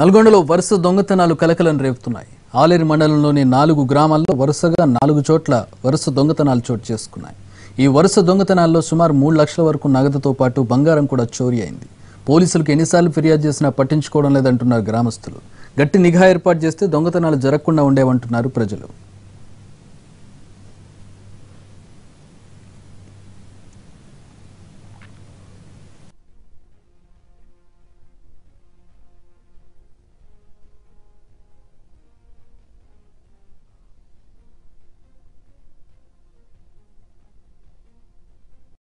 నల్గొండలో వరుస దొంగతనాలు కలకలం రేపుతున్నాయి. ఆలేరు మండలంలోని 4 గ్రామాల్లో వరుసగా 4 చోట్ల వరుస దొంగతనాలు చోటు చేసుకున్నాయి. ఈ వరుస దొంగతనాల్లో సుమారు 3 లక్షల వరకు నగదుతో పాటు బంగారం కూడా చోరీ అయింది. పోలీసులకు ఎన్నిసార్లు ఫిర్యాదు చేసినా పట్టించుకోవడం లేదంటున్నారు గ్రామస్తులు. గట్టి నిఘా ఏర్పాటు చేస్తే దొంగతనాలు జరగకుండా ఉండేవంటున్నారు ప్రజలు.